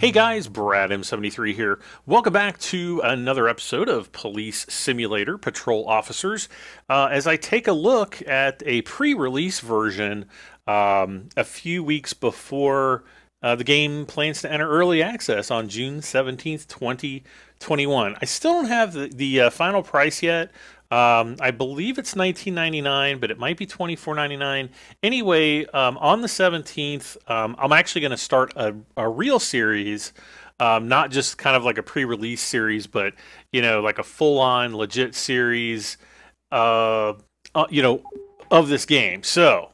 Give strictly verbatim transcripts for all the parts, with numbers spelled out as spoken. Hey guys, Brad M seventy-three here. Welcome back to another episode of Police Simulator Patrol Officers. Uh, as I take a look at a pre-release version um, a few weeks before uh, the game plans to enter early access on June seventeenth, twenty twenty-one. I still don't have the, the uh, final price yet. Um, I believe it's nineteen ninety-nine dollars, but it might be twenty-four ninety-nine. Anyway, um, on the seventeenth, um, I'm actually going to start a, a real series, um, not just kind of like a pre-release series, but, you know, like a full-on legit series, uh, uh, you know, of this game. So,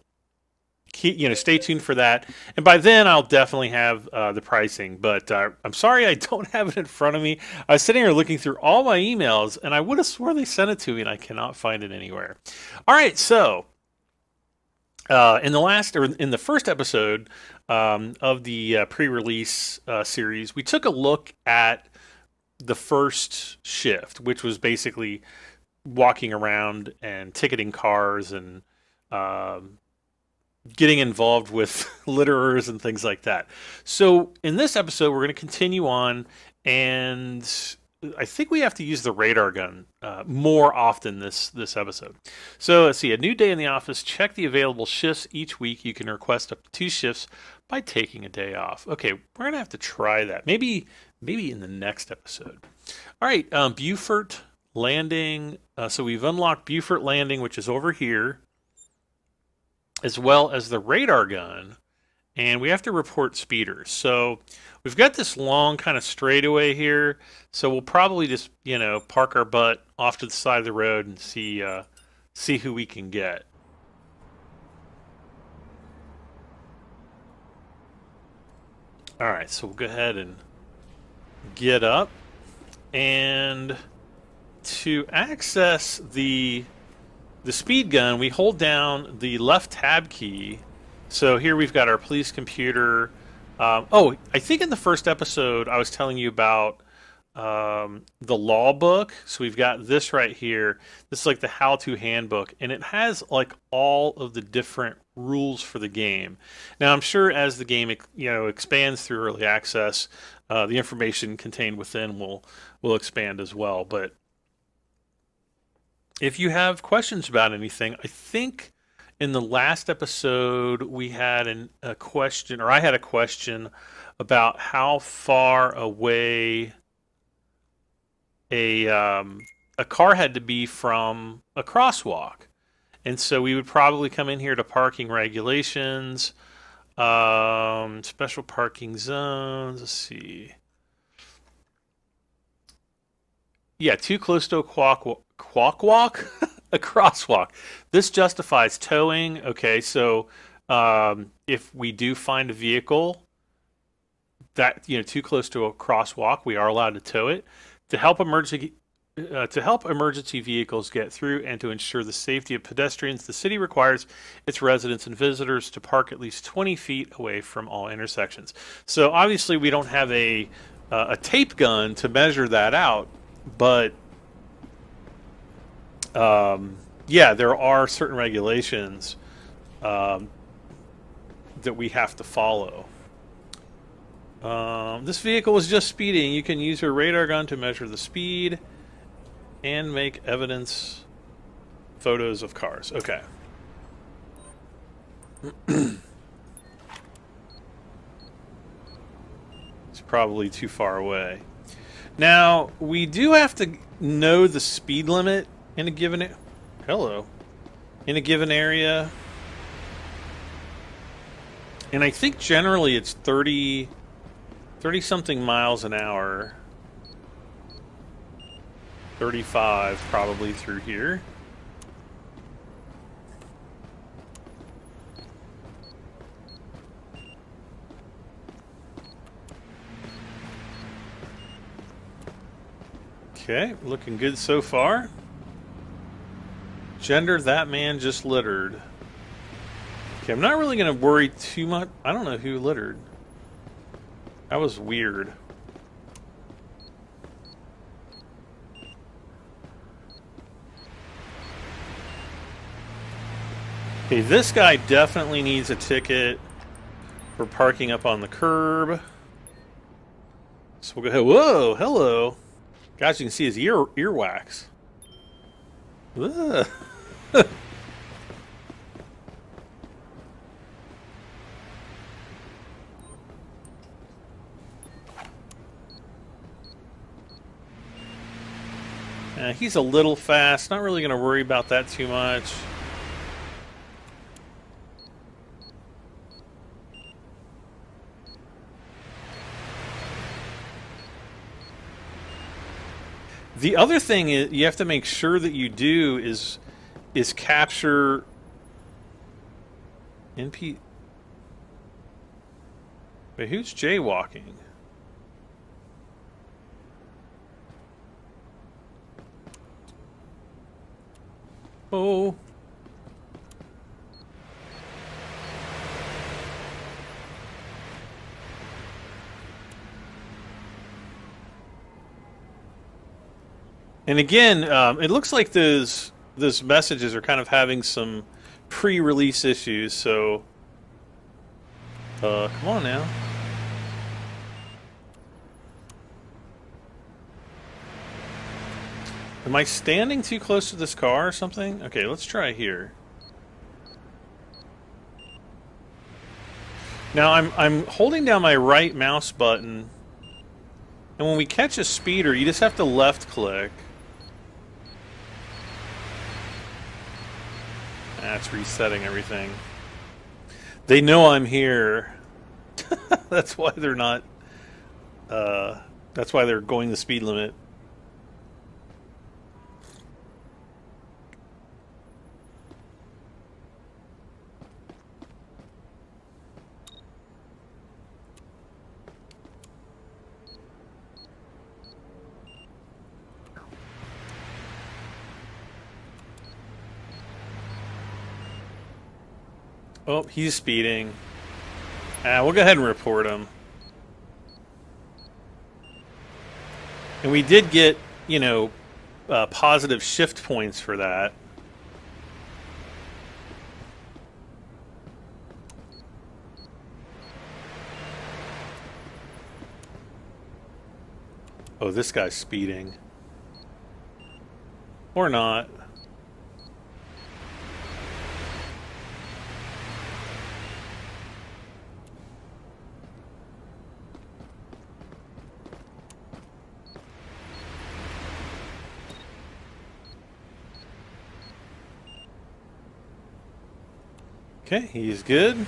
keep, you know, stay tuned for that. And by then, I'll definitely have uh, the pricing. But uh, I'm sorry I don't have it in front of me. I was sitting here looking through all my emails, and I would have sworn they sent it to me, and I cannot find it anywhere. All right, so uh, in the last or in the first episode um, of the uh, pre-release uh, series, we took a look at the first shift, which was basically walking around and ticketing cars and Um, getting involved with litterers and things like that. So in this episode, we're going to continue on, and I think we have to use the radar gun uh, more often this this episode. So let's see, a new day in the office. Check the available shifts each week. You can request up to two shifts by taking a day off. Okay, we're going to have to try that. Maybe maybe in the next episode. All right, um, Beaufort Landing. Uh, so we've unlocked Beaufort Landing, which is over here, as well as the radar gun, and we have to report speeders. So we've got this long kind of straightaway here, so we'll probably just, you know, park our butt off to the side of the road and see uh, see who we can get. All right, so we'll go ahead and get up, and to access the The speed gun, we hold down the left tab key. So here we've got our police computer. Um, oh, I think in the first episode I was telling you about um, the law book. So we've got this right here. This is like the how-to handbook, and it has like all of the different rules for the game. Now I'm sure as the game, you know, expands through early access, uh, the information contained within will will expand as well, but if you have questions about anything, I think in the last episode we had an, a question, or I had a question about how far away a um, a car had to be from a crosswalk, and so we would probably come in here to parking regulations, um, special parking zones. Let's see. Yeah, too close to a crosswalk. Quack walk? A crosswalk. This justifies towing. Okay, so um, if we do find a vehicle that, you know, too close to a crosswalk, we are allowed to tow it to help emergency uh, to help emergency vehicles get through and to ensure the safety of pedestrians. The city requires its residents and visitors to park at least twenty feet away from all intersections. So obviously we don't have a uh, a tape gun to measure that out, but Um, yeah, there are certain regulations um, that we have to follow. Um, this vehicle was just speeding. You can use your radar gun to measure the speed and make evidence photos of cars. Okay. It's probably too far away. Now, we do have to know the speed limit in a given hello in a given area, and I think generally it's thirty something miles an hour, thirty-five probably through here. Okay, looking good so far. Gender, that man just littered. Okay, I'm not really going to worry too much. I don't know who littered. That was weird. Okay, this guy definitely needs a ticket for parking up on the curb. So we'll go ahead. Whoa, hello. Guys, you can see his ear earwax. Ugh. Uh, he's a little fast. Not really going to worry about that too much. The other thing is you have to make sure that you do is is capture N P. But who's jaywalking? Oh. And again, um, it looks like those those messages are kind of having some pre-release issues. So, uh, come on now. Am I standing too close to this car or something? Okay, let's try here. Now I'm I'm holding down my right mouse button, and when we catch a speeder, you just have to left click. That's resetting everything. They know I'm here. That's why they're not. Uh, that's why they're going the speed limit. Oh, he's speeding. Ah, we'll go ahead and report him. And we did get, you know, uh, positive shift points for that. Oh, this guy's speeding. Or not. Okay, he's good.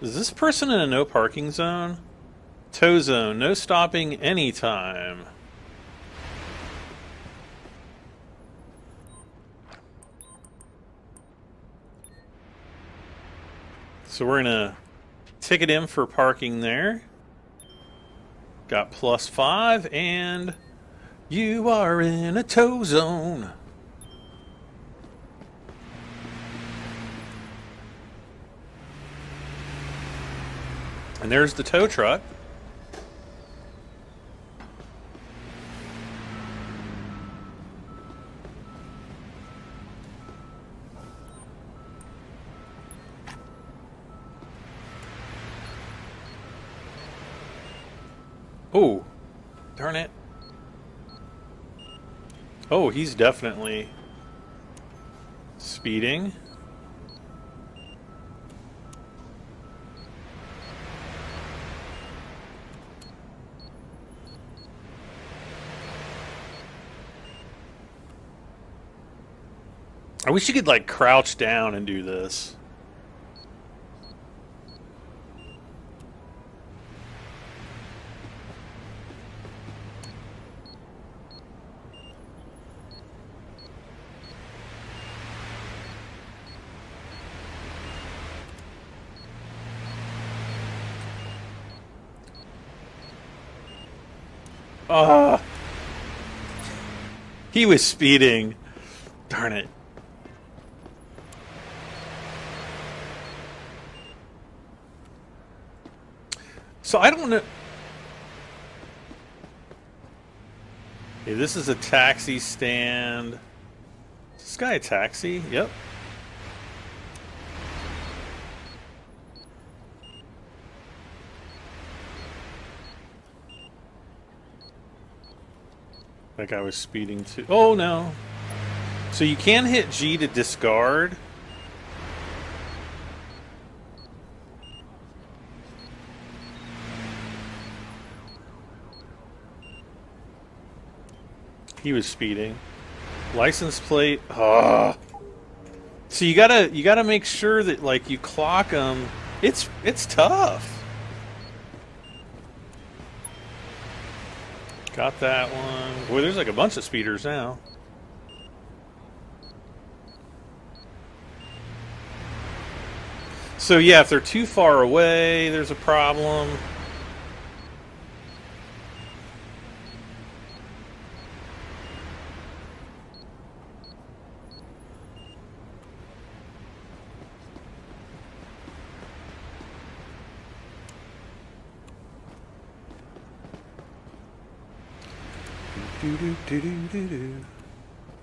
Is this person in a no parking zone? Tow zone, no stopping anytime. So we're gonna ticket him for parking there. Got plus five, and you are in a tow zone. And there's the tow truck. Oh, darn it. Oh, he's definitely speeding. I wish you could, like, crouch down and do this. Ah! Uh, he was speeding. Darn it. So I don't know. Hey, this is a taxi stand. Is this guy a taxi? Yep. Like I was speeding to... Oh, no. So you can hit G to discard. He was speeding. License plate. Ah. So you gotta you gotta make sure that like you clock them. It's it's tough. Got that one. Boy, there's like a bunch of speeders now. So yeah, if they're too far away, there's a problem.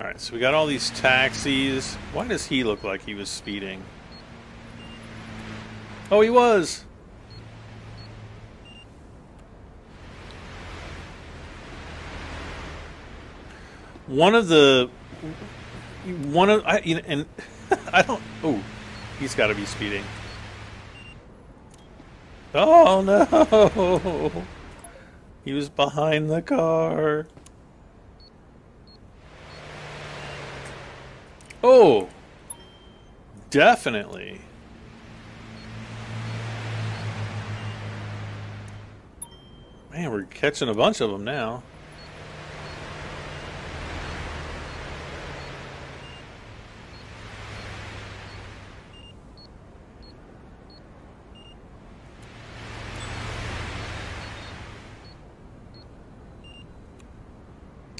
Alright, so we got all these taxis. Why does he look like he was speeding? Oh, he was! One of the... One of... I, you know, and I don't... Oh, he's got to be speeding. Oh, no! He was behind the car. Oh, definitely. Man, we're catching a bunch of them now.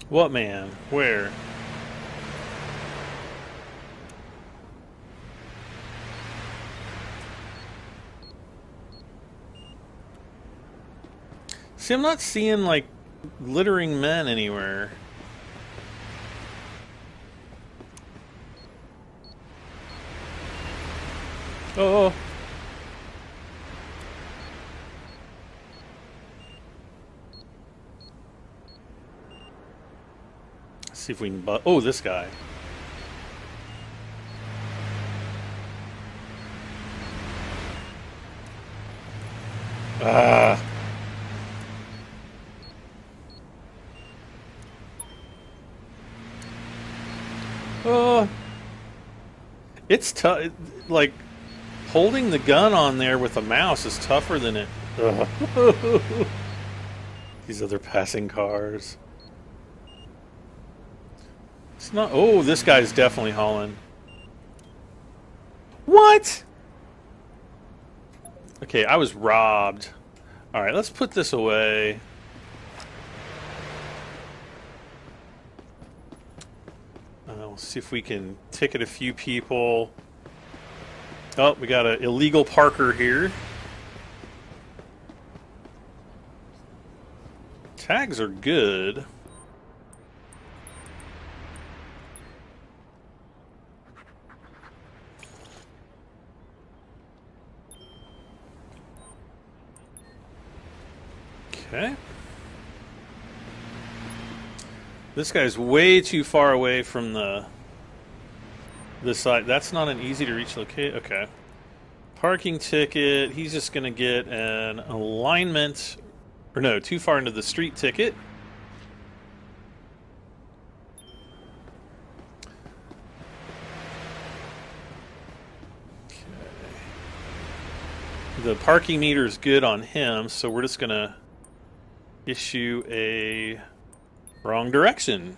What man? Where? See, I'm not seeing, like, littering men anywhere. Oh. Let's see if we can bu- Oh, this guy. Ah. Uh, it's tough. Like, holding the gun on there with a mouse is tougher than it. Uh. These other passing cars. It's not. Oh, this guy's definitely hauling. What? Okay, I was robbed. All right, let's put this away. See if we can ticket a few people. Oh, we got an illegal parker here. Tags are good. Okay. This guy's way too far away from the the side. That's not an easy to reach locate. Okay. Parking ticket. He's just going to get an alignment. Or no, too far into the street ticket. Okay. The parking meter is good on him, so we're just going to issue a... Wrong direction.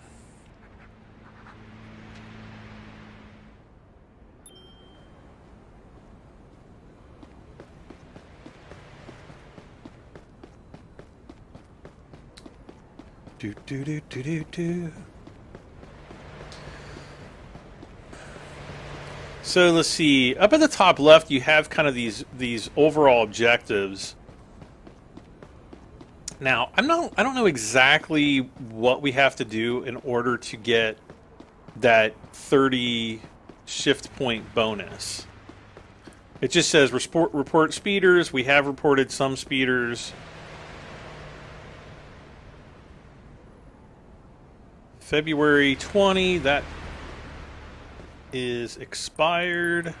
Do do do do do do. So let's see. Up at the top left, you have kind of these these overall objectives. Now, I'm not, I don't know exactly what we have to do in order to get that thirty shift point bonus. It just says report, report speeders. We have reported some speeders. February twentieth, that is expired.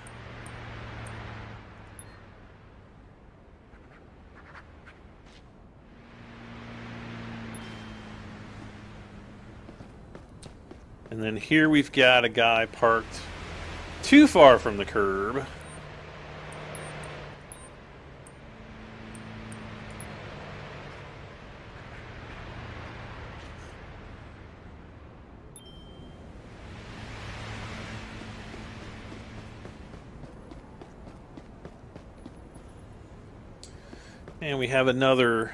And then here we've got a guy parked too far from the curb. And we have another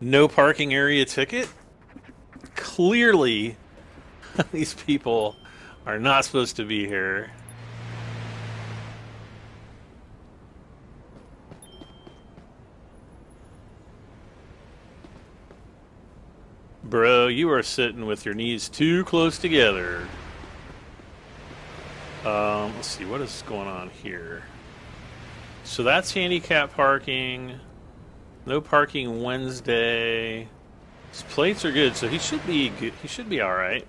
no parking area ticket. Clearly, these people are not supposed to be here. Bro, you are sitting with your knees too close together. Um, let's see, what is going on here? So that's handicap parking. No parking Wednesday. His plates are good, so he should be good. He should be all right.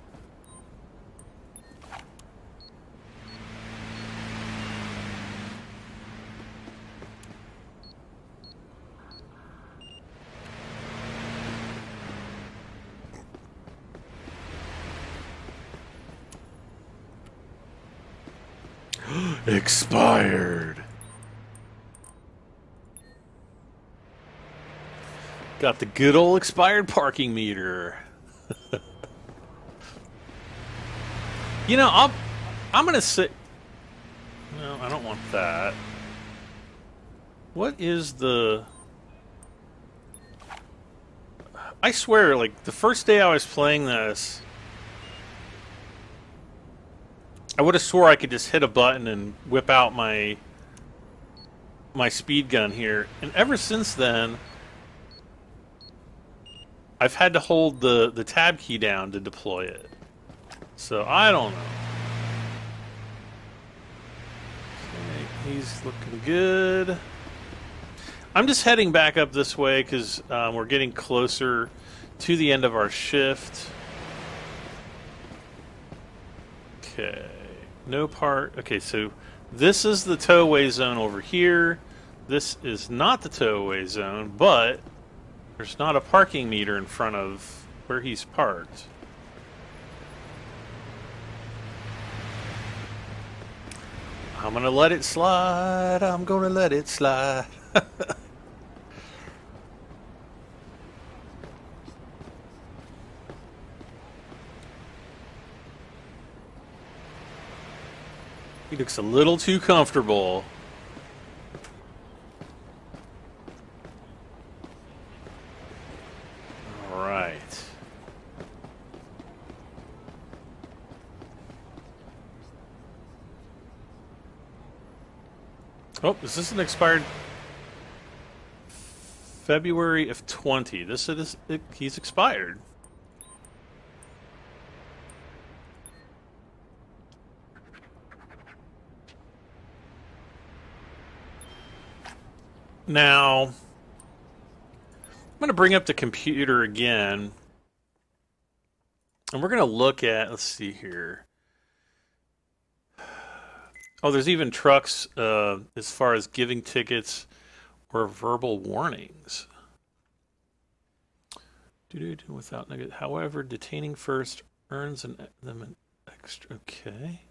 Expired. Got the good old expired parking meter. You know, I'll, I'm going to say... No, I don't want that. What is the... I swear, like, the first day I was playing this, I would have swore I could just hit a button and whip out my, my speed gun here. And ever since then... I've had to hold the, the tab key down to deploy it. So I don't know. Okay, he's looking good. I'm just heading back up this way because um, we're getting closer to the end of our shift. Okay, no part. Okay, so this is the tow-away zone over here. This is not the tow-away zone, but... There's not a parking meter in front of where he's parked. I'm gonna let it slide. I'm gonna let it slide. He looks a little too comfortable. Oh, is this an expired February of twenty? This is it, he's expired. Now, I'm going to bring up the computer again, and we're going to look at. Let's see here. Oh, there's even trucks uh, as far as giving tickets or verbal warnings. Do-do-do without negative. However, detaining first earns an, them an extra. Okay.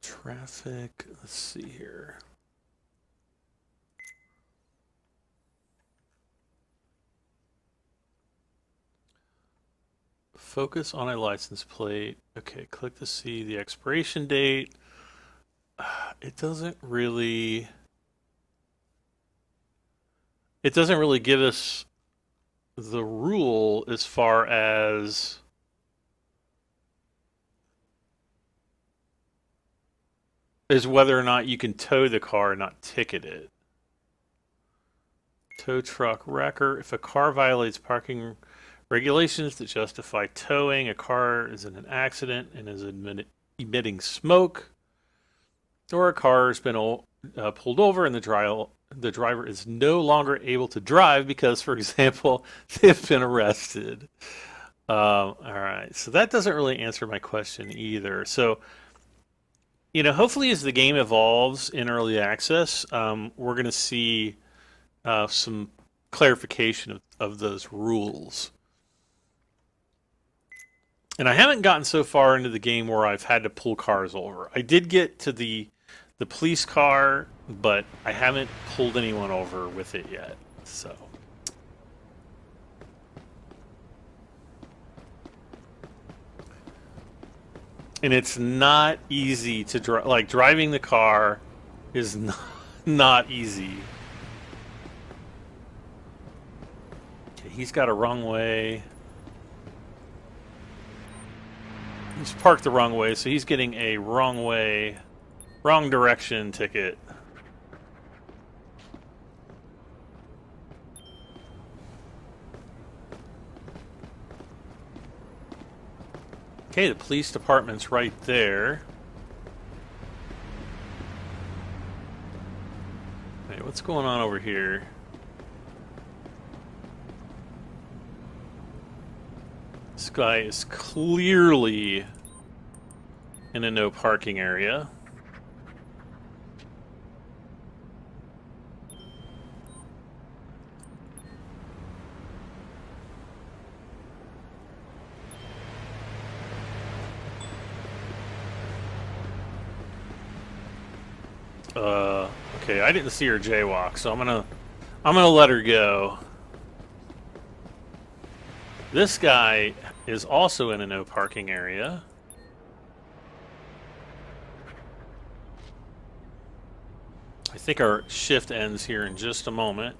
Traffic. Let's see here. Focus on a license plate. Okay, click to see the expiration date. It doesn't really it doesn't really give us the rule as far as is whether or not you can tow the car and not ticket it. Tow truck wrecker. If a car violates parking regulations that justify towing, a car is in an accident and is emitting smoke, or a car has been uh, pulled over and the trial the driver is no longer able to drive because, for example, they've been arrested. Um, all right, so that doesn't really answer my question either. So, you know, hopefully as the game evolves in early access, um, we're going to see uh, some clarification of, of those rules. And I haven't gotten so far into the game where I've had to pull cars over. I did get to the the police car, but I haven't pulled anyone over with it yet. So, and it's not easy to drive. Like, driving the car is not, not easy. Okay, he's got a wrong way. He's parked the wrong way, so he's getting a wrong way, wrong direction ticket. Okay, the police department's right there. Hey, what's going on over here? This guy is clearly in a no parking area. Uh, okay, I didn't see her jaywalk, so I'm gonna, I'm gonna let her go. This guy is also in a no parking area. I think our shift ends here in just a moment.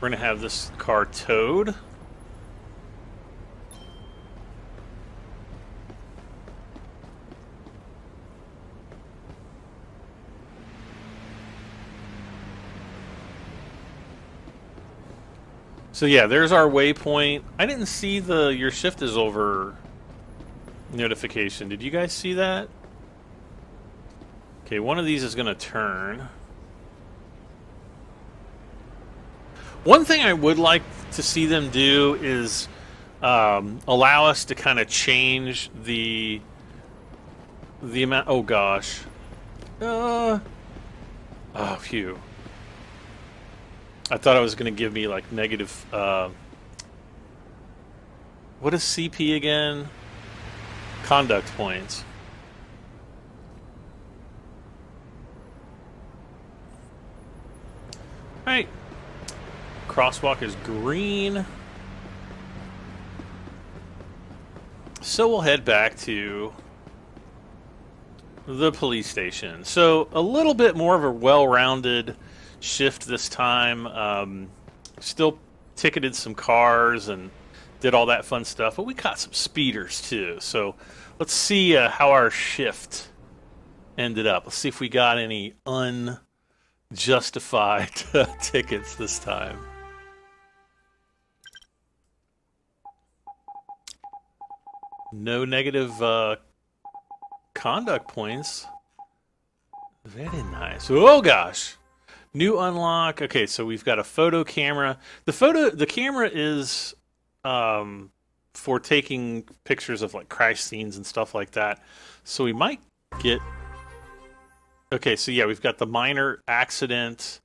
We're going to have this car towed. So yeah, there's our waypoint. I didn't see the your shift is over notification. Did you guys see that? Okay, one of these is gonna turn. One thing I would like to see them do is um, allow us to kind of change the the amount. Oh gosh. Uh, oh phew. I thought it was going to give me, like, negative, uh, what is C P again? Conduct points. All right. Crosswalk is green. So we'll head back to the police station. So a little bit more of a well-rounded shift this time. Um, still ticketed some cars and did all that fun stuff, but we caught some speeders too. So let's see uh, how our shift ended up. Let's see if we got any unjustified tickets this time. No negative uh, conduct points. Very nice. Oh gosh. New unlock. Okay, so we've got a photo camera. The photo, the camera is um, for taking pictures of like crash scenes and stuff like that. So we might get. Okay, so yeah, we've got the minor accident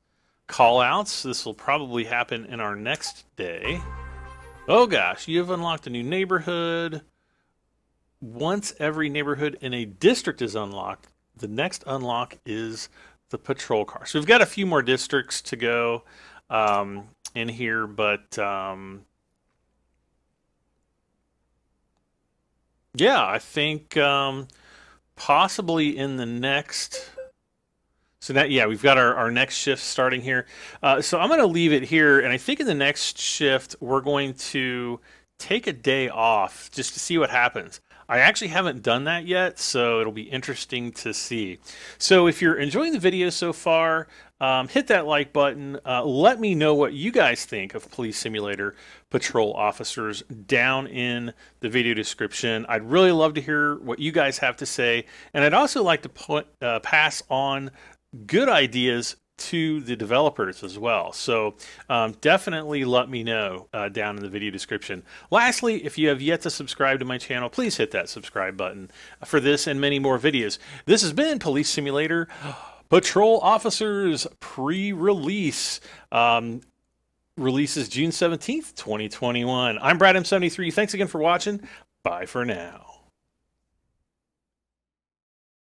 callouts. This will probably happen in our next day. Oh gosh, you have unlocked a new neighborhood. Once every neighborhood in a district is unlocked, the next unlock is the patrol car. So we've got a few more districts to go um, in here, but um, yeah, I think um, possibly in the next. So that, yeah, we've got our, our next shift starting here. Uh, so I'm going to leave it here, and I think in the next shift we're going to take a day off just to see what happens. I actually haven't done that yet, so it'll be interesting to see. So if you're enjoying the video so far, um, hit that like button. Uh, let me know what you guys think of Police Simulator Patrol Officers down in the video description. I'd really love to hear what you guys have to say, and I'd also like to put, uh, pass on good ideas to the developers as well. So um, definitely let me know uh, down in the video description. Lastly, if you have yet to subscribe to my channel, please hit that subscribe button for this and many more videos. This has been Police Simulator Patrol Officers pre-release. Um, releases June seventeenth, twenty twenty-one. I'm Brad M seventy-three. Thanks again for watching. Bye for now.